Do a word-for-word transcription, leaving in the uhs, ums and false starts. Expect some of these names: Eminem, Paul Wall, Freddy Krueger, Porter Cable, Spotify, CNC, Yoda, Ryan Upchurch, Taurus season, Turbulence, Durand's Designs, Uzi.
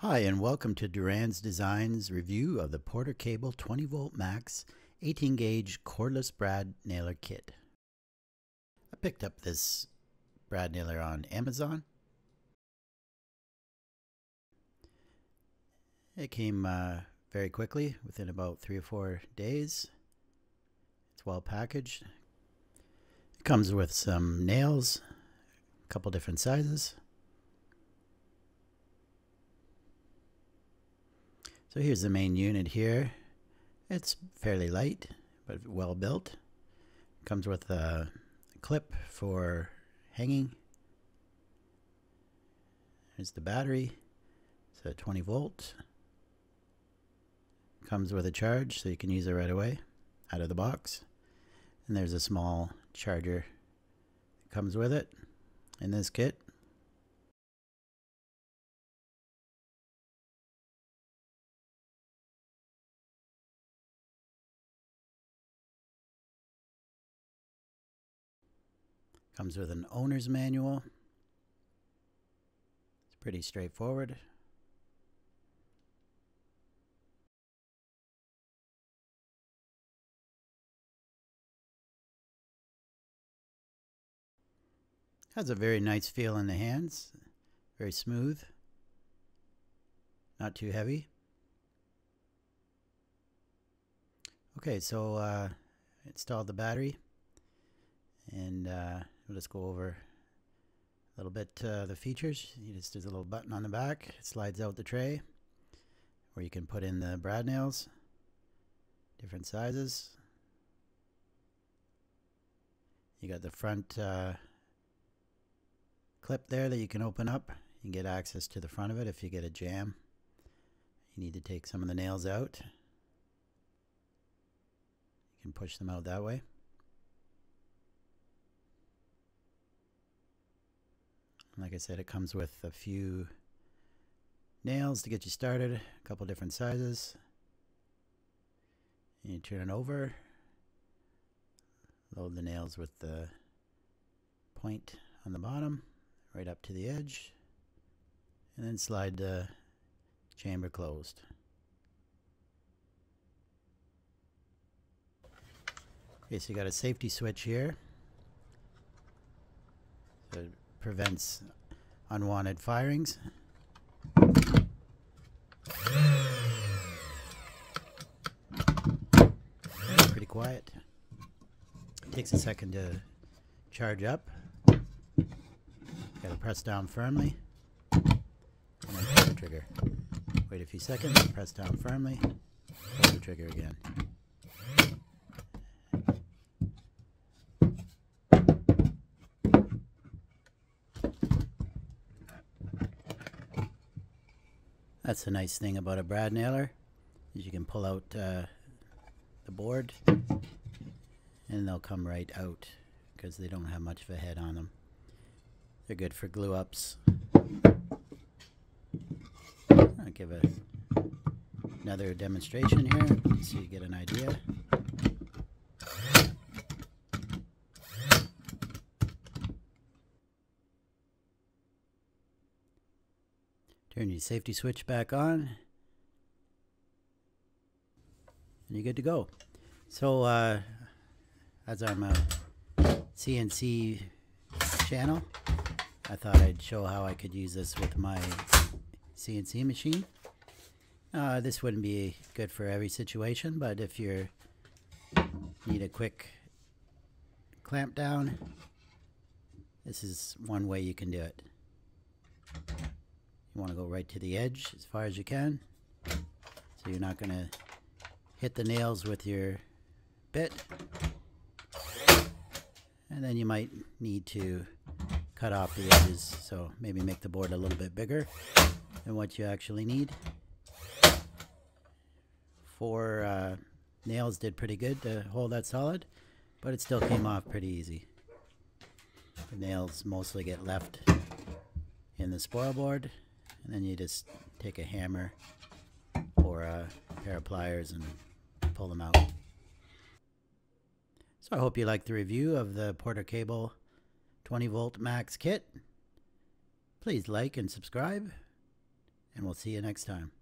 Hi, and welcome to Durand's Designs review of the Porter Cable twenty volt Max eighteen gauge cordless brad nailer kit. I picked up this brad nailer on Amazon. It came uh, very quickly, within about three or four days. It's well packaged. It comes with some nails, a couple different sizes. So here's the main unit here. It's fairly light, but well built. Comes with a clip for hanging. Here's the battery. It's a twenty volt. Comes with a charge, so you can use it right away, out of the box. And there's a small charger that comes with it in this kit. Comes with an owner's manual. It's pretty straightforward. Has a very nice feel in the hands. Very smooth. Not too heavy. Okay, so uh, I installed the battery. And uh, we'll just go over a little bit uh, the features. You just there's a little button on the back. It slides out the tray where you can put in the brad nails, different sizes. You got the front uh, clip there that you can open up. You can get access to the front of it if you get a jam. You need to take some of the nails out. You can push them out that way. Like I said, it comes with a few nails to get you started, a couple different sizes. You turn it over, load the nails with the point on the bottom, right up to the edge, and then slide the chamber closed. Okay, so you got a safety switch here. So prevents unwanted firings. Pretty quiet. It takes a second to charge up. Gotta press down firmly and then pull the trigger. Wait a few seconds, press down firmly, pull the trigger again. That's the nice thing about a brad nailer, is you can pull out uh, the board and they'll come right out because they don't have much of a head on them. They're good for glue ups. I'll give a, another demonstration here so you get an idea. Turn your safety switch back on, and you're good to go. So, uh, as I'm a C N C channel, I thought I'd show how I could use this with my C N C machine. Uh, this wouldn't be good for every situation, but if you need a quick clamp down, this is one way you can do it. You want to go right to the edge as far as you can, so you're not going to hit the nails with your bit. And then you might need to cut off the edges, so maybe make the board a little bit bigger than what you actually need. Four uh, nails did pretty good to hold that solid, but it still came off pretty easy. The nails mostly get left in the spoil board. And then you just take a hammer or a pair of pliers and pull them out. So I hope you liked the review of the Porter Cable twenty volt Max kit. Please like and subscribe. and we'll see you next time.